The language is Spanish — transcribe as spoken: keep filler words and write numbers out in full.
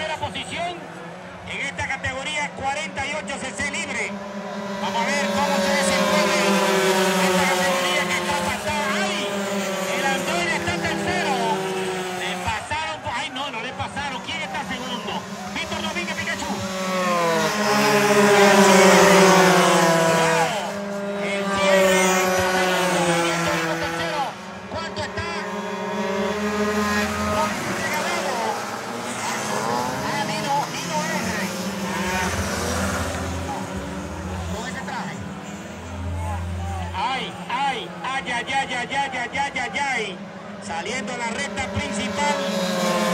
primera posición en esta categoría cuarenta y ocho cc libre. Vamos a ver cómo se desenvuelve esta categoría que está pasada. ¡Ay! El Antonio está tercero. Le pasaron. ¡Ay, no, no le pasaron! ¿Quién está segundo? Víctor Domínguez Pikachu. El cierre está segundo. Víctor está tercero. ¿Cuánto está? Ay, ay, ay, ay, ay, ay, ay, ay, saliendo la recta principal.